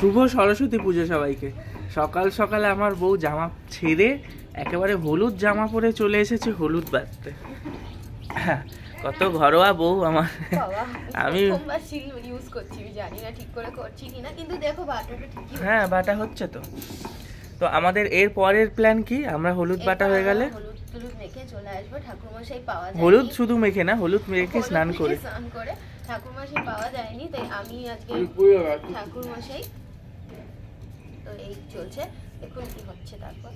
শুভ সরস্বতী পুজো সবাইকে। সকাল সকালে আমার বউ জামা ছেড়ে একেবারে হলুদ জামা পরে চলে এসেছে হলুদ বাঁধতে। কত ঘরোয়া বউ আমার। আমি হ্যাঁ, বাটা হচ্ছে তো। তো আমাদের এর পরের প্ল্যান কি? আমরা হলুদ বাটা হয়ে গেলে হলুদ শুধু মেখে না, হলুদ মেখে স্নান করে ঠাকুরমশাই পাওয়া যায়নি, তাই আমি আজকে ঠাকুরমশাই তো এই চলছে এখন কি হচ্ছে তারপর।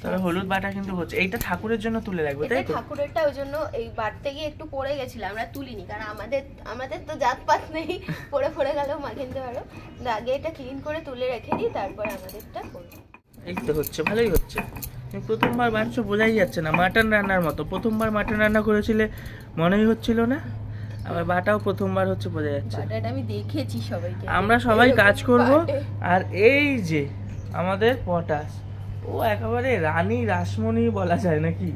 তাহলে হলুদ বাটা কিন্তু হচ্ছে, এইটা ঠাকুরের জন্য তুলে রাখবো তাই তো। ঠাকুরেরটা ওই জন্য এই বাড়তে গিয়ে একটু পড়ে গেছিলাম, আমরা তুলিনি কারণ আমাদের তো জাতপাত নেই, পড়ে পড়ে গেলেও মাখিনতে পারো। আগে এটা ক্লিন করে তুলে রেখে দিই, তারপর আমাদেরটা করবো। এই তো হচ্ছে, ভালোই হচ্ছে। প্রথমবার বাড়ছো বোঝাই যাচ্ছে না, মাটন রান্নার মতো। প্রথমবার মাটন রান্না করেছিলে মনেই হচ্ছিল না, আবার বাটাও প্রথমবার হচ্ছে বোঝা যাচ্ছে। বাটাটা আমি দেখেছি সবাইকে। আমরা সবাই কাজ করব। আর এই যে আমাদের পটাশ, ও একেবারে রানী রাসমণি বলা যায় নাকি,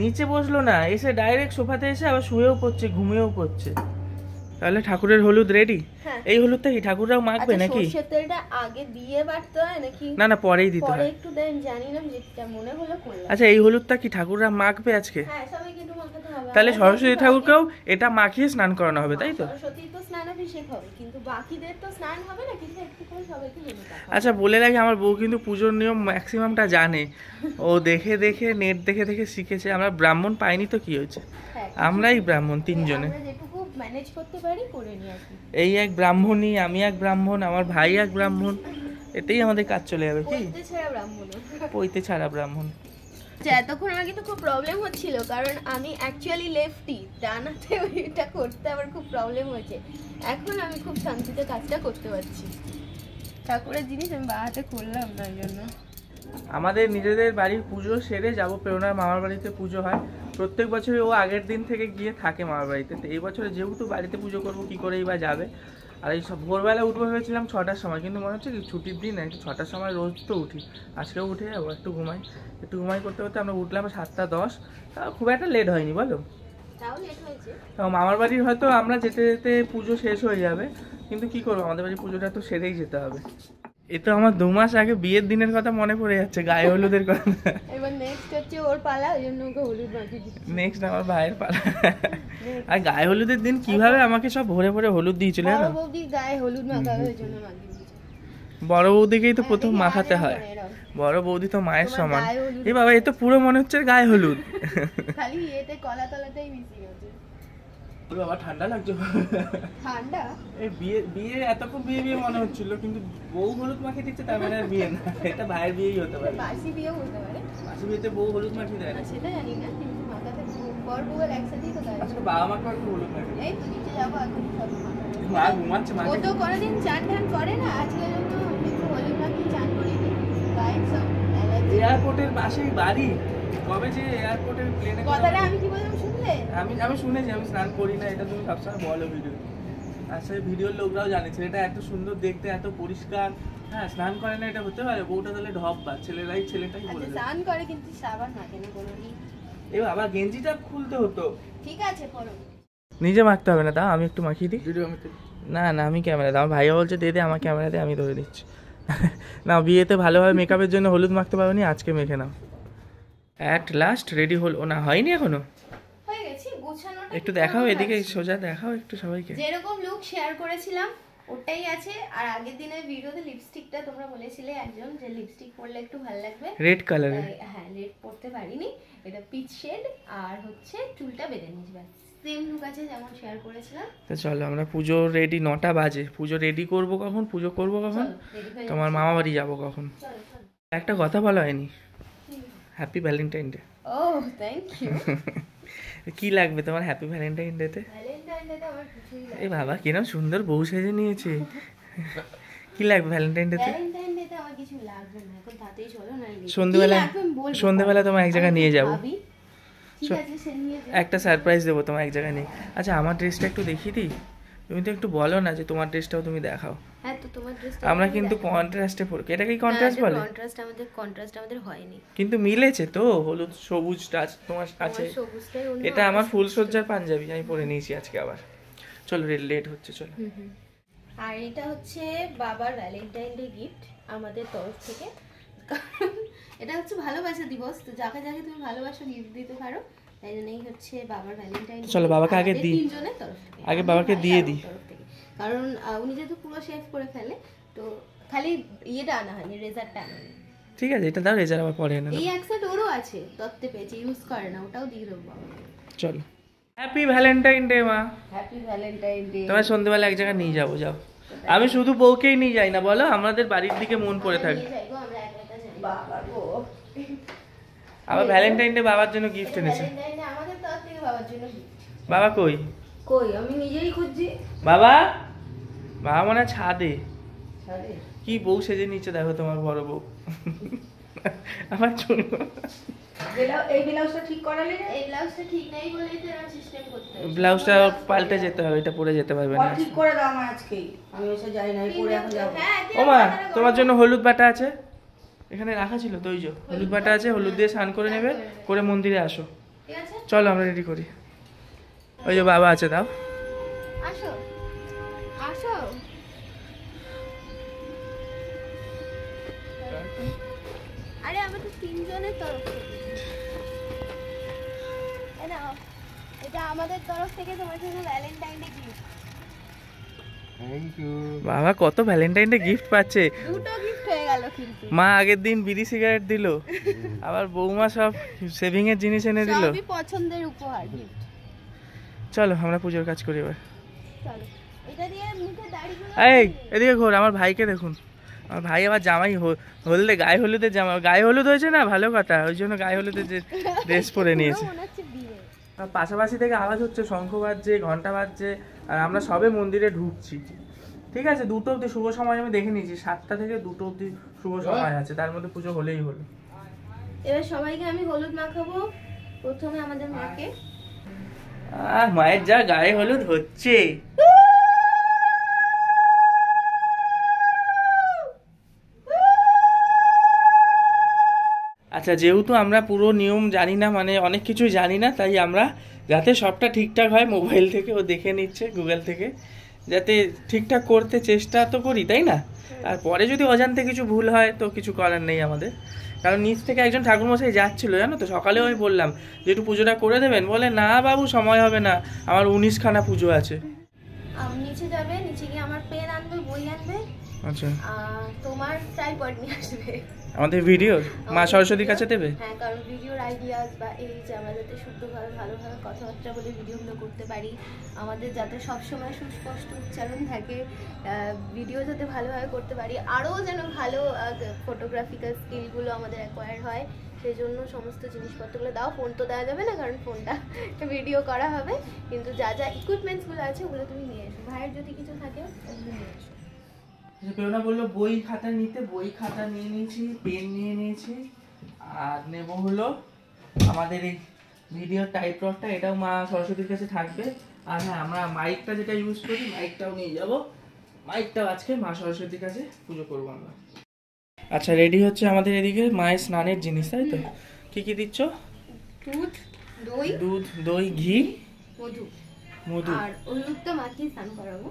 নিচে বসলো না, এসে ডাইরেক্ট সোফাতে এসে আবার শুয়েও পড়ছে, ঘুমিয়েও পড়ছে। তাহলে ঠাকুরের হলুদ রেডি। এই হলুদটা কি ঠাকুররাও মাখবে নাকি? সরষের তেলটা আগে দিয়ে বাটতে হয় নাকি? না না, পরেই দিতে হয়। পরে একটু দেন, জানি না যেটা মনে হলো করলাম। আচ্ছা, এই হলুদটা কি ঠাকুররা মাখবে আজকে? হ্যাঁ, সবাই কিন্তু মাখাতে হবে। তাহলে সরস্বতী ঠাকুরকেও এটা মাখিয়ে স্নান করানো হবে তাই তো? সরস্বতী তো স্নান অভিষেক হবে, কিন্তু বাকিদের তো স্নান হবে না, কিন্তু একটু করে সবাইকে হলুদ। আচ্ছা বলে রাখি, আমার বউ কিন্তু পূজোর নিয়ম ম্যাক্সিমামটা জানে, ও দেখে দেখে নেট দেখে দেখে শিখেছে। আমরা ব্রাহ্মণ পাইনি তো কি হয়েছে, আমরাই ব্রাহ্মণ তিনজনে ম্যানেজ করতে পারি, করে নিয়ে আসি। এই এক ব্রাহ্মণী, আমি এক ব্রাহ্মণ, আমার ভাই এক ব্রাহ্মণ, এতেই আমাদের কাজ চলে যাবে। কি পইতে ছাড়া ব্রাহ্মণ? এতক্ষণ আমার কিন্তু খুব প্রবলেম হচ্ছিল, কারণ আমি অ্যাকচুয়ালি লেফটি, ডানাতে এটা করতে আমার খুব প্রবলেম হয়েছে। এখন আমি খুব শান্তিতে কাজটা করতে পারছি। ঠাকুরের জিনিস আমি বা হাতে করলাম না জন্য। আমাদের নিজেদের বাড়ির পুজো সেরে যাব, প্রেরণার মামার বাড়িতে পুজো হয় প্রত্যেক বছরে, ও আগের দিন থেকে গিয়ে থাকে মামার বাড়িতে। তো এই বছরে যেহেতু বাড়িতে পুজো করবো, কী করেই বা যাবে। আর এই সব ভোরবেলা উঠবো ভেবেছিলাম 6টার সময়, কিন্তু মনে হচ্ছে কি ছুটির দিন একটু 6টার সময় রোজ তো উঠি, আজকেও উঠে যাবো, একটু ঘুমাই করতে করতে আমরা উঠলাম 7:10। খুব একটা লেট হয়নি বলো? তাও মামার বাড়ির হয়তো আমরা যেতে যেতে পুজো শেষ হয়ে যাবে, কিন্তু কি করবো, আমাদের বাড়ির পুজোটা তো সেরেই যেতে হবে। এ তো আমার 2 মাস আগে বিয়ের দিনের কথা মনে পড়ে যাচ্ছে, গায়ে হলুদের কথা। এবার নেক্সট হচ্ছে ওর পালা, ওই জন্য ওকে হলুদ মাখিয়ে দিচ্ছি। নেক্সট আমার ভাইয়ের পালা। আর গায়ে হলুদের দিন কিভাবে আমাকে সব ভরে ভরে হলুদ দিয়েছিল। বড় বৌদি গায়ে হলুদ মাখাবে, ওই জন্য মাখিয়ে দিয়েছি। বড় বৌদিকেই তো প্রথম মাখাতে হয়, বড় বৌদি তো মায়ের সমান। এ বাবা, এ তো পুরো মনে হচ্ছে গায়ে হলুদ, খালি এতে কলা তলাতেই মিশে গেছে। বাবা ঠান্ডা লাগছে। ঠান্ডা? এই বিয়ে এতক্ষণ বিয়ে মনে হচ্ছিল, কিন্তু বউ হলুদ মাখিয়ে দিচ্ছে, তার মানে আর বিয়ে না, এটা ভাইয়ের বিয়েই হতে পারে। বাসি বিয়ে হতে পারে, বাসি বিয়েতে বউ হলুদ মাখিয়ে দেয় না, সেটা জানি না, কিন্তু মাথাতে বর বউ একসাথেই তো দেয়। আচ্ছা বাবা মাকে একটু হলুদ মাখিয়ে। এই তো নিচে যাবো এখন সব মাখিয়ে। মা ঘুমাচ্ছে, মা তো কোনোদিন চান ধান করে না, আজকে তো একটু হলুদ মাখিয়ে চান করে দিই। গাইড সব এয়ারপোর্টের পাশেই বাড়ি, কবে যে এয়ারপোর্টের প্লেনে। কথাটা আমি কি বললাম শুনলে? আমি শুনেছি, আমি স্নান করি না এটা তুমি সবসময় বলো ভিডিও। আসলে ভিডিওর লোকরাও জানে ছেলেটা এত সুন্দর দেখতে, এত পরিষ্কার, হ্যাঁ স্নান করে না এটা হতে পারে? বউটা তাহলে ঢপ বা ছেলেরাই ছেলেটাই বলে স্নান করে, কিন্তু সাবান মাখে না কোনোদিন। এই আবার গেঞ্জিটা খুলতে হতো। ঠিক আছে পরো, নিজে মাখতে হবে না। দাও আমি একটু মাখিয়ে দিই। না না, আমি ক্যামেরা দাও। আমার ভাইয়া বলছে দে দে আমার ক্যামেরা দে, আমি ধরে দিচ্ছি। না, বিয়েতে ভালোভাবে মেকআপের জন্য হলুদ মাখতে পারো নি, আজকে মেখে নাও। অ্যাট লাস্ট রেডি হলো না, হয়নি এখনো। হয়ে গেছি, গোছানোটা একটু দেখাও, এদিকে সোজা দেখাও একটু সবাইকে। যেরকম লুক শেয়ার করেছিলাম ওটাই আছে। আর আগের দিনের ভিডিওতে লিপস্টিকটা তোমরা বলেছিলে একজন যে লিপস্টিক পরলে একটু ভালো লাগবে, রেড কালারে। হ্যাঁ, রেড পরতে পারিনি, এটা পিচ শেড। আর হচ্ছে চুলটা বেঁধে নিয়েছি, সেম লুক আছে যেমন শেয়ার করেছিলাম। তো চলো আমরা পুজো রেডি। 9টা বাজে, পুজো রেডি করব কখন, পুজো করব কখন, তোমার মামা বাড়ি যাব কখন। একটা কথা বলা হয়নি, হ্যাপি ভ্যালেন্টাইন ডে। ও থ্যাংক ইউ। কি লাগবে তোমার হ্যাপি ভ্যালেন্টাইন ডে তে? আমার কিছুই লাগবে। এই বাবা কি নাম সুন্দর বউ সেজে নিয়েছে। কি লাগবে ভ্যালেন্টাইন ডে তে? ভ্যালেন্টাইন ডে তে আমার কিছু লাগবে না, এখন তাতেই চলো না। সন্ধ্যাবেলা তোমার এক জায়গা নিয়ে যাব। ঠিক আছে, সে নিয়ে যাব, একটা সারপ্রাইজ দেব তোমার এক জায়গা নিয়ে। আচ্ছা আমার ড্রেসটা একটু দেখিয়ে দিই, তুমি তো একটু বলো না যে তোমার ড্রেসটাও তুমি দেখাও। হ্যাঁ তো তোমার ড্রেসটা আমরা কিন্তু কন্ট্রাস্টে পরব। এটা কি কন্ট্রাস্ট বলে? কন্ট্রাস্ট আমাদের, কন্ট্রাস্ট আমাদের হয়নি, কিন্তু মিলেছে তো হলুদ সবুজ টাচ তোমার আছে। এটা আমার ফুলসজ্জার পাঞ্জাবি, আমি পরে নিয়েছি আজকে। আবার চলো, লেট হচ্ছে, চলো। আর এটা হচ্ছে বাবার ভ্যালেন্টাইন ডে গিফট আমাদের তরফ থেকে। কারণ এটা হচ্ছে ভালোবাসা দিবস, তো যাকে যাকে তুমি ভালোবাসো গিফট দিতে পারো, তাই জন্যই হচ্ছে বাবার ভ্যালেন্টাইন। চলো বাবাকে আগে দিই, তিনজনের তরফ থেকে আগে বাবাকে দিয়ে দিই, কারণ উনি যেহেতু পুরো শেভ করে ফেলে, তো খালি ইয়েটা আনা হয়নি, রেজারটা আনা হয়নি। ঠিক আছে, এটা দাও, রেজার আবার পরে আনা। এই অ্যাকসেন্ট ওরও আছে, দত্তে পেয়েছি, ইউজ করে না, ওটাও দিয়ে দেবো বাবাকে। চলো হ্যাপি ভ্যালেন্টাইন ডে মা। Happy Valentine day. তোমার সন্ধ্যাবেলা এক জায়গায় নিয়ে যাবো, যাও। আমি শুধু বউকেই নিয়ে যাই না বলো, আমাদের বাড়ির দিকে মন পড়ে থাকে। আবার ভ্যালেন্টাইন ডে বাবার জন্য গিফট এনেছে। বাবা কই? কই আমি নিজেই খুঁজছি। বাবা বাবা মনে হয় ছাদে। কি বউ সেজে নিচে, দেখো তোমার বড় বউ। আমার জন্য ব্লাউজটা পাল্টে যেতে হবে, এটা পরে যেতে পারবে না। ও মা তোমার জন্য হলুদ বাটা আছে, এখানে রাখা ছিল, দই যো হলুদ বাটা আছে, হলুদ দিয়ে স্নান করে নেবে, করে মন্দিরে আসো। চলো আমরা রেডি করি। ওই যে বাবা আছে, দাও আসো আসো। আরে আমাদের তিনজনের তরফ থেকে, এটা আমাদের তরফ থেকে তোমার জন্য Valentine day gift. Thank you. বাবা কত ভ্যালেন্টাইন ডে গিফট পাচ্ছে, দুটো গিফট হয়ে গেল। কিন্তু মা আগের দিন বিড়ি সিগারেট দিল, আবার বৌমা সব সেভিং এর জিনিস এনে দিল, সবই পছন্দের উপহার গিফট। চলো আমরা পূজার কাজ করি এবার। চলো এটা দিয়ে মুখে দাড়িগুলো, এই এদিকে ঘোর। আমার ভাইকে দেখুন, আমার ভাই আবার জামাই হলুদে, গায়ে হলুদে জামা, গায়ে হলুদ হয়েছে না, ভালো কথা, ওই জন্য গায়ে হলুদে যে ড্রেস পরে নিয়েছে। পাশাপাশি থেকে আওয়াজ হচ্ছে, শঙ্খ বাজছে, ঘন্টা বাজছে, আর আমরা সবে মন্দিরে ঢুকছি। ঠিক আছে, দুটো অব্দি শুভ সময় আমি দেখে নিয়েছি, 7টা থেকে 2টো অব্দি শুভ সময় আছে, তার মধ্যে পুজো হলেই হলো। এবার সবাইকে আমি হলুদ মাখাবো, প্রথমে আমাদের মাকে। আহ মায়ের যা গায়ে হলুদ হচ্ছে, আচ্ছা যেহেতু আমরা পুরো নিয়ম জানি না, মানে অনেক কিছুই জানি না, তাই আমরা যাতে সবটা ঠিকঠাক হয় মোবাইল থেকে ও দেখে নিচ্ছে, গুগল থেকে, যাতে ঠিকঠাক করতে চেষ্টা তো করি, তাই না? তারপরে যদি অজান্তে কিছু ভুল হয় তো কিছু করার নেই আমাদের, কারণ নিচ থেকে একজন ঠাকুরমশাই যাচ্ছিল জানো তো, সকালেও আমি বললাম যে একটু পুজোটা করে দেবেন, বলে না বাবু সময় হবে না, আমার 19খানা পুজো আছে। আমি নিচে যাবে, নিচে গিয়ে আমার পেন আনবে, বই আনবে। আচ্ছা তোমার ট্রাইপড নিয়ে আসবে, আমাদের ভিডিওর মা সরস্বতীর কাছে দেবে। হ্যাঁ, কারণ ভিডিওর আইডিয়াস বা এই যে আমরা যাতে শুদ্ধভাবে ভালোভাবে কথাবার্তা বলে ভিডিওগুলো করতে পারি, আমাদের যাতে সবসময় সুস্পষ্ট উচ্চারণ থাকে, ভিডিও যাতে ভালোভাবে করতে পারি, আরও যেন ভালো ফটোগ্রাফিক্যাল স্কিলগুলো আমাদের অ্যাকোয়ার হয়, সেই জন্য সমস্ত জিনিসপত্রগুলো দাও। ফোন তো দেওয়া যাবে না, কারণ ফোনটা ভিডিও করা হবে, কিন্তু যা যা ইকুইপমেন্টসগুলো আছে ওগুলো তুমি নিয়ে এসো, ভাইয়ের যদি কিছু থাকে ওগুলো নিয়ে এসো। পেওনা বললো বই খাতা নিতে, বই খাতা নিয়ে নিয়েছি, পেন নিয়ে নিয়েছি, আর নেব হলো আমাদের এই ভিডিও টাইপ রডটা, এটাও মা সরস্বতীর কাছে থাকবে। আর হ্যাঁ, আমরা মাইকটা যেটা ইউজ করি মাইকটাও নিয়ে যাব, মাইকটাও আজকে মা সরস্বতীর কাছে পুজো করবো আমরা। আচ্ছা রেডি হচ্ছে আমাদের এদিকে মায়ের স্নানের জিনিস, তাই তো? কী কী দিচ্ছ? দুধ, দই, ঘি, মধু, মধু আর হলুদটা মাখিয়ে স্নান করাবো,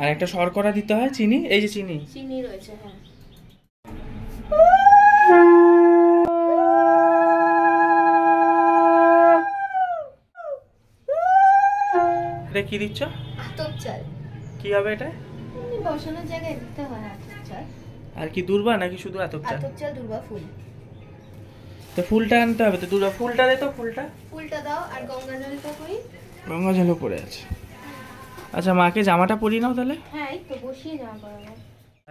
আর একটা শর্করা দিতে হয়, চিনি, এই যে চিনি, চিনি রয়েছে। হ্যাঁ এটা কি দিচ্ছ? আতপ চাল। কি হবে এটা? এমনি বসানোর জায়গায় দিতে হয় আতপ চাল। আর কি দুর্বা নাকি শুধু আতপ চাল? আতপ চাল, দুর্বা ফুল। তো ফুলটা আনতে হবে, তো দুর্বা ফুলটা দে, তো ফুলটা, ফুলটা দাও। আর গঙ্গা জলটা কই? গঙ্গা জলও পড়ে আছে। আচ্ছা মাকে জামাটা পরিয়ে নাও তাহলে। হ্যাঁ এই তো বসিয়ে নাও বাবা।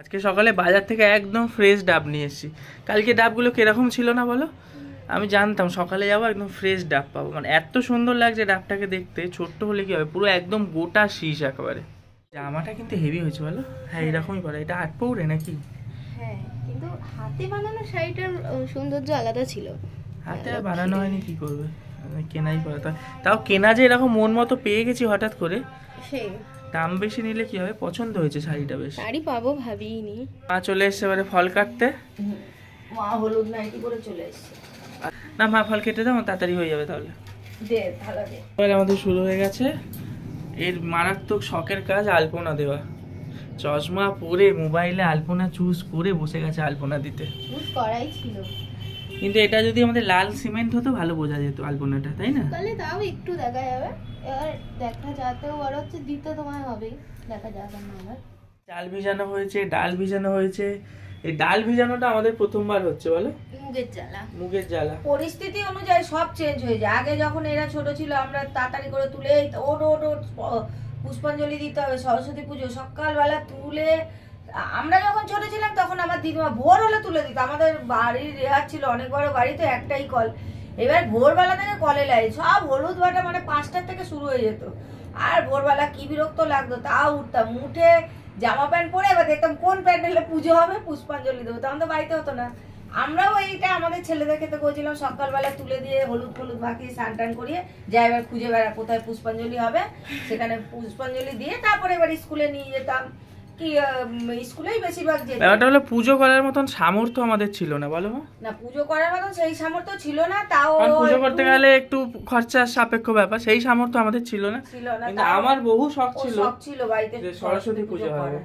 আজকে সকালে বাজার থেকে একদম ফ্রেশ ডাব নিয়ে এসেছি, কালকে ডাবগুলো কিরকম ছিল না বলো? আমি জানতাম সকালে যাবো একদম ফ্রেশ ডাব পাবো, মানে এত সুন্দর লাগছে ডাবটাকে দেখতে। ছোট্ট হলে কি হবে, পুরো একদম গোটা শীষ একেবারে। জামাটা কিন্তু হেভি হয়েছে বলো। হ্যাঁ এরকমই পরে, এটা 8 পৌরে নাকি? হ্যাঁ কিন্তু হাতে বানানো শাড়িটার সৌন্দর্য আলাদা ছিল। হাতে বানানো হয়নি কি করবে, কেনাই পরে। তাও কেনা যে এরকম মন মতো পেয়ে গেছি হঠাৎ করে, দাম বেশি নিলে কি হবে, পছন্দ হয়েছে শাড়িটা, বেশ শাড়ি পাবো ভাবিনি। মা চলে এসেছে এবারে ফল কাটতে, মা হলুদ নাইটি পরে চলে এসেছে। না মা ফল কেটে দাও, তাড়াতাড়ি হয়ে যাবে। তাহলে দে ভালো দে। তাহলে আমাদের শুরু হয়ে গেছে এর মারাত্মক শখের কাজ, আলপনা দেওয়া। চশমা পরে মোবাইলে আলপনা চুজ করে বসে গেছে আলপনা দিতে। কিন্তু এটা যদি আমাদের লাল সিমেন্ট হতো ভালো বোঝা যেত আলপনাটা, তাই না? তাহলে তাও একটু দেখা যাবে, এবার দেখা যাতেও আর হচ্ছে দিতে তোমায় হবে, দেখা যাবে না। আমার চাল ভিজানো হয়েছে, ডাল ভিজানো হয়েছে। এই ডাল ভিজানোটা আমাদের প্রথমবার হচ্ছে, বলো? মুগের জ্বালা, মুগের জ্বালা। পরিস্থিতি অনুযায়ী সব চেঞ্জ হয়ে যায়। আগে যখন এরা ছোট ছিল আমরা তাড়াতাড়ি করে তুলে ওট পুষ্পাঞ্জলি দিতে হবে, সরস্বতী পুজো সকালবেলা তুলে। আমরা যখন ছোট ছিলাম তখন আমার দিদিমা ভোর হলে তুলে দিত। আমাদের বাড়ির রেহার ছিল, অনেক বড় বাড়ি তো, একটাই কল। এবার ভোরবেলা থেকে কলে লাগে সব, হলুদ বাটা মানে 5টার থেকে শুরু হয়ে যেত। আর ভোরবেলা কি বিরক্ত লাগতো, তাও উঠতাম, উঠে জামা প্যান্ট পরে এবার দেখতাম কোন প্যান্ডেলে পুজো হবে, পুষ্পাঞ্জলি দেবো। তখন তো বাড়িতে হতো না। আমরাও এইটা আমাদের ছেলেদের খেতে গেছিলাম সকালবেলা তুলে দিয়ে হলুদ হলুদ মাখিয়ে স্নান টান করিয়ে, যা এবার খুঁজে বেড়া কোথায় পুষ্পাঞ্জলি হবে, সেখানে পুষ্পাঞ্জলি দিয়ে তারপরে এবার স্কুলে নিয়ে যেতাম। পুজো করার মতন সামর্থ্য আমাদের ছিল না, বলো না? পুজো করার মতন সেই সামর্থ্য ছিল না, তাও পুজো করতে গেলে একটু খরচা সাপেক্ষ ব্যাপার, সেই সামর্থ্য আমাদের ছিল না। কিন্তু আমার বহু শখ ছিল, বাড়িতে সরস্বতী পুজো হবে।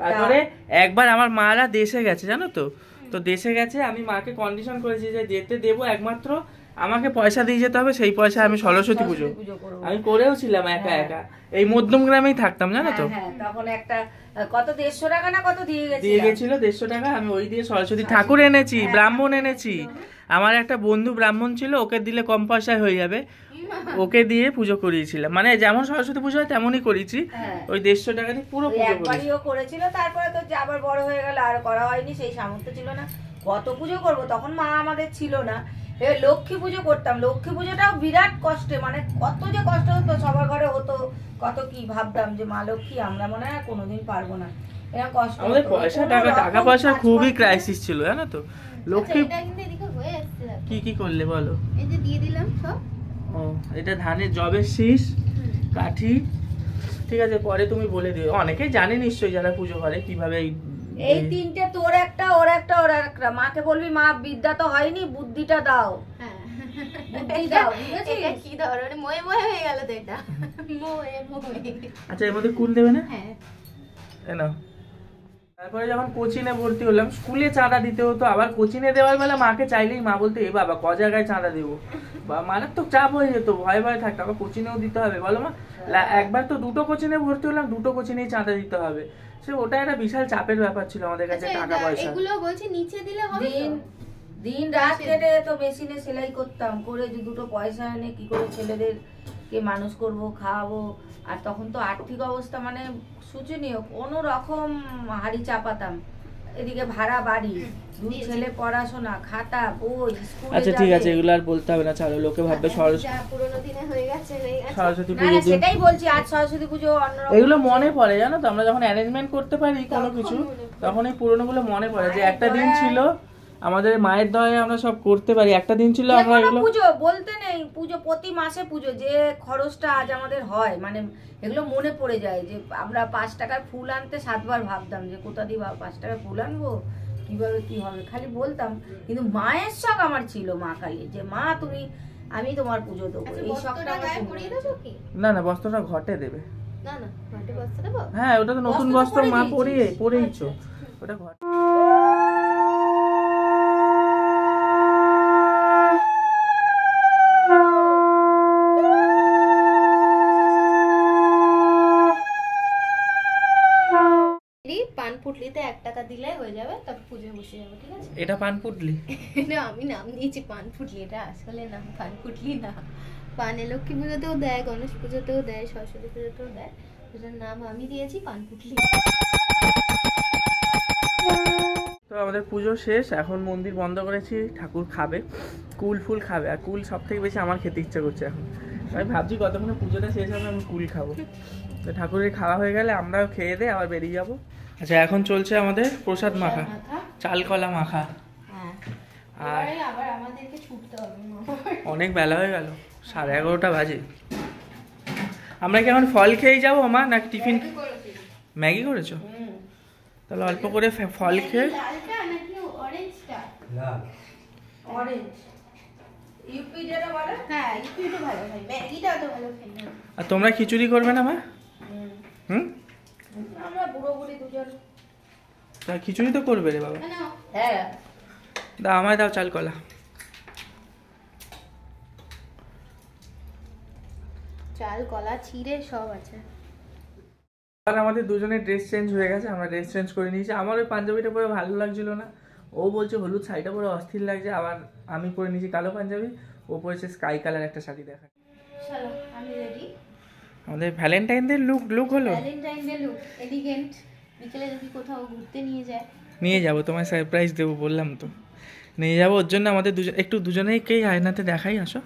তারপরে একবার আমার মারা দেশে গেছে, জানো তো, তো দেশে গেছে, আমি মাকে কন্ডিশন করেছি যে যেতে দেবো, একমাত্র আমাকে পয়সা দিয়ে যেতে হবে, সেই পয়সা আমি সরস্বতী পুজো আমি করেও ছিলাম একা একা। এই মধ্যম গ্রামেই থাকতাম, জানো তো। তখন একটা কত 150 টাকা না কত দিয়ে গেছিল, 150 টাকা। আমি ওই দিয়ে সরস্বতী ঠাকুর এনেছি, ব্রাহ্মণ এনেছি। আমার একটা বন্ধু ব্রাহ্মণ ছিল, ওকে দিলে কম পয়সায় হয়ে যাবে, ওকে দিয়ে পুজো করিয়েছিলাম। মানে যেমন সরস্বতী পুজো হয় তেমনই করেছি, ওই 150 টাকা দিয়ে পুরো পুজো করেছিল। তারপরে তো আবার বড় হয়ে গেল, আর করা হয়নি, সেই সামর্থ্য ছিল না। কত পুজো করবো, তখন মা আমাদের ছিল না। এবার লক্ষ্মী পুজো করতাম, লক্ষ্মী পুজোটাও বিরাট কষ্টে, মানে কত যে কষ্ট হতো, সবার ঘরে হতো, কত কি ভাবতাম যে মা লক্ষ্মী আমরা মনে হয় কোনোদিন পারবো না, এরকম কষ্ট। আমাদের পয়সা টাকা পয়সা খুবই ক্রাইসিস ছিল, জানো তো। লক্ষ্মী কি কি করলে বলো? এই যে দিয়ে দিলাম সব। ও এটা ধানের জবের শীষ, কাঠি, ঠিক আছে, পরে তুমি বলে দিও। অনেকেই জানে নিশ্চয়ই যারা পুজো করে কিভাবে। এই তিনটে তোর একটা, ওর একটা, ওর একটা। মাকে বলবি মা বিদ্যা তো হয়নি, বুদ্ধিটা দাও। হ্যাঁ বুদ্ধি দাও, এটা কি ধরনে ময়ে ময়ে হয়ে গেল তো, এটা ময়ে ময়ে। আচ্ছা এর মধ্যে কুল দেবে না? হ্যাঁ এনো। তারপরে যখন কোচিনে ভর্তি হলাম, স্কুলে চাঁদা দিতে হতো, আবার কোচিনে দেওয়ার বেলা মাকে চাইলেই মা বলতো এ বাবা ক জায়গায় চাঁদা দেবো, বা মারাত্মক চাপ হয়ে যেত, ভয় ভয় থাকতো। আবার কোচিনেও দিতে হবে, বলো মা। একবার তো দুটো কোচিনে ভর্তি হলাম, দুটো কোচিনেই চাঁদা দিতে হবে, সে ওটা একটা বিশাল চাপের ব্যাপার ছিল আমাদের কাছে। টাকা পয়সা এগুলো বলছি নিচে দিলে হবে। দিন রাত কেটে তো মেশিনে সেলাই করতাম, করে যে দুটো পয়সা এনে কি করে ছেলেদের কে মানুষ করব, খাওয়াবো। আর তখন তো আর্থিক অবস্থা মানে শোচনীয়, কোনো রকম হাড়ি চাপাতাম। এদিকে ভাড়া বাড়ি, দুই ছেলে পড়াশোনা, খাতা বই, স্কুলে। আচ্ছা ঠিক আছে, এগুলো আর বলতে হবে না, চলো, লোকে ভাববে পুরোনো দিনে হয়ে গেছে, সরস্বতী পূজা। সেটাই বলছি, আজ সরস্বতী পূজা অন্যরকম। এগুলো মনে পড়ে, জানো তো, আমরা যখন অ্যারেঞ্জমেন্ট করতে পারি কোনো কিছু, তখন এই পুরোনোগুলো মনে পড়ে যে একটা দিন ছিল আমাদের মায়ের দয়ায় আমরা সব করতে পারি। একটা দিন ছিল আমরা এগুলো পুজো বলতে নেই, পুজো প্রতি মাসে পুজো, যে খরচটা আজ আমাদের হয়, মানে এগুলো মনে পড়ে যায়। যে আমরা 5 টাকার ফুল আনতে 7বার ভাবতাম যে কোথা দিয়ে 5 টাকার ফুল আনবো, কিভাবে কি হবে, খালি বলতাম। কিন্তু মায়ের শখ আমার ছিল, মা কালী, যে মা তুমি, আমি তোমার পুজো দেবো। এই শখটা গায়ে পরিয়ে দেবো কি? না না, বস্ত্রটা ঘটে দেবে। না না, ঘটে বস্ত্র দেবো। হ্যাঁ, ওটা তো নতুন বস্ত্র মা পরিয়ে পরেইছো, ওটা ঘটে। এটা পান পুটলি না, আমি নাম দিয়েছি পান পুটলি। এটা আসলে নাম পান পুটলি না, পানে লক্ষ্মী পুজোতেও দেয়, গণেশ পুজোতেও দেয়, সরস্বতী পুজোতেও দেয়। এটার নাম আমি দিয়েছি পান পুটলি। তো আমাদের পুজো শেষ, এখন মন্দির বন্ধ করেছি, ঠাকুর খাবে, কুল ফুল খাবে। আর কুল সব থেকে বেশি আমার খেতে ইচ্ছা করছে এখন। আমি ভাবছি কতক্ষণে পুজোটা শেষ হবে আমি কুল খাবো। তো ঠাকুরের খাওয়া হয়ে গেলে আমরাও খেয়ে দিয়ে আবার বেরিয়ে যাবো। আচ্ছা এখন চলছে আমাদের প্রসাদ মাখা, চাল কলা মাখা। আর অনেক বেলা হয়ে গেল, 11:30টা বাজে। আমরা কি এখন ফল খেয়ে যাবো মা, না টিফিন? ম্যাগি করেছো? তাহলে অল্প করে ফল খেয়ে। আর তোমরা খিচুড়ি করবে না মা? হুম, আমরা বুড়ো বুড়ি দুজন। তা খিচুড়ি তো করবে রে বাবা। হ্যাঁ দা আমায় দাও চাল কলা। চাল কলা চিড়ে সব আছে। আর আমাদের দুজনের ড্রেস চেঞ্জ হয়ে গেছে, আমরা ড্রেস চেঞ্জ করে নিয়েছি। আমার ওই পাঞ্জাবিটা পরে ভালো লাগছিল না, ও বলছে হলুদ শাড়িটা পরে অস্থির লাগছে। আবার আমি পরে নিয়েছি কালো পাঞ্জাবি, ও পরেছে স্কাই কালার একটা শাড়ি। দেখা চলো আমি রেডি। আমাদের ভ্যালেন্টাইন ডে লুক হলো। Valentine day look elegant. বিকেলে যদি কোথাও ঘুরতে নিয়ে যায়, নিয়ে যাব, তোমায় সারপ্রাইজ দেব বললাম তো, নিয়ে যাব। ওর জন্য আমাদের দুজন একটু দুজনেইকেই আয়নাতে দেখাই আসো।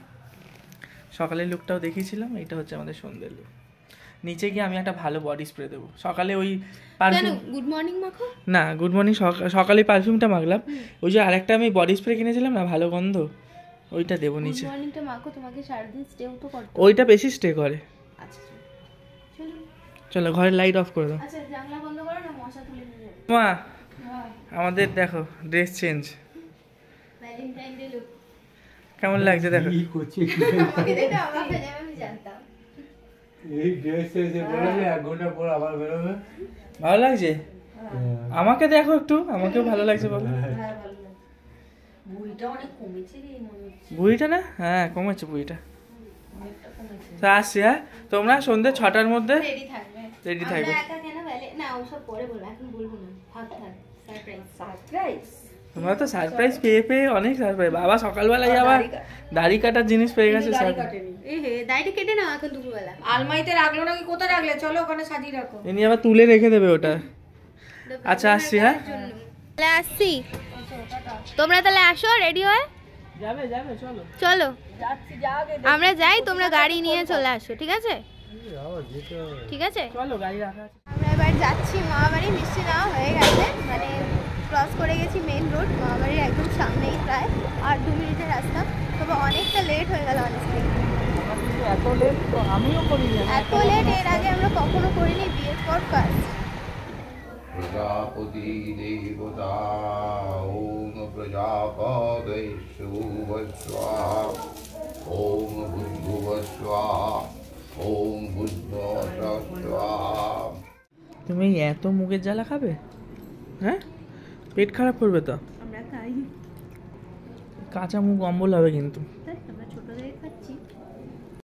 সকালের লুকটাও দেখিয়েছিলাম, এটা হচ্ছে আমাদের সন্ধ্যের লুক। নিচে গিয়ে আমি একটা ভালো বডি স্প্রে দেবো। সকালে ওই গুড মর্নিং মাখো না, গুড মর্নিং সকালে পারফিউমটা মাখলাম। ওই যে আরেকটা আমি বডি স্প্রে কিনেছিলাম না, ভালো গন্ধ, ওইটা দেবো নিচে। গুড মর্নিংটা মাখো, তোমাকে সারাদিন স্টেও তো করতে, ওইটা বেশি স্টে করে। আচ্ছা চলো চলো ঘরের লাইট অফ করে দাও। আচ্ছা জানলা বন্ধ করো না, মশা তুলে নিয়ে যাবে। মা আমাদের দেখো dress change, Valentine day look কেমন লাগছে দেখো। কি করছে আমাকে দেখো, আমাকে আমি জানতাম এই ড্রেসে যে বলে এক ঘন্টা পর আবার বের হবে। ভালো লাগছে আমাকে দেখো একটু, আমাকেও ভালো লাগছে বলো। হ্যাঁ ভালো লাগছে। বুইটা অনেক কমেছে রে মনে হচ্ছে। বুইটা না হ্যাঁ কমেছে বুইটা। তো আসছি হ্যাঁ, তোমরা সন্ধ্যে 6টার মধ্যে রেডি থাকবে। রেডি থাকবে না কেন বলে না, ওসব পরে বলবো, এখন বলবো না। ভাগ থাক সারপ্রাইজ। সারপ্রাইজ তোমরা তো সারপ্রাইজ পেয়ে অনেক সারপ্রাইজ। বাবা সকালবেলায় আবার দাড়ি কাটার জিনিস পেয়ে গেছে। দাড়ি কাটেনি, এই হে দাড়ি কেটে নাও এখন দুপুরবেলা। আলমারিতে রাখলো নাকি কোথায় রাখলে, চলো ওখানে সাজিয়ে রাখো। এনি আবার তুলে রেখে দেবে ওটা। আচ্ছা আসছি হ্যাঁ, তাহলে আসছি। তোমরা তাহলে আসো রেডি হয়ে। যাবে যাবে চলো চলো যাচ্ছি, যাও আমরা যাই। তোমরা গাড়ি নিয়ে চলে আসো ঠিক আছে। ঠিক আছে চলো গাড়ি রাখা আছে। আমরা এবার যাচ্ছি মামাবাড়ি। মিষ্টি নাও হয়ে গেছে, মানে ক্রস করে গেছি মেইন রোড। মামাবাড়ির একদম সামনেই, প্রায় আর 2 মিনিটের রাস্তা। তবে অনেকটা লেট হয়ে গেল অনেকটা। এত লেট তো আমিও করিনি, এত লেট এর আগে আমরা কখনো করিনি। বিয়ের পর ফার্স্ট। প্রজাপতি দেবতা ওম প্রজাপতয়ে স্বাহা ওম ভুবঃ স্বাহা ওম বুদ্ধা স্বাহা। তুমি এত মুগের জ্বালা খাবে হ্যাঁ, পেট খারাপ করবে তো। আমরা খাই। কাঁচা মুগ অম্বল হবে কিন্তু, তাই তো।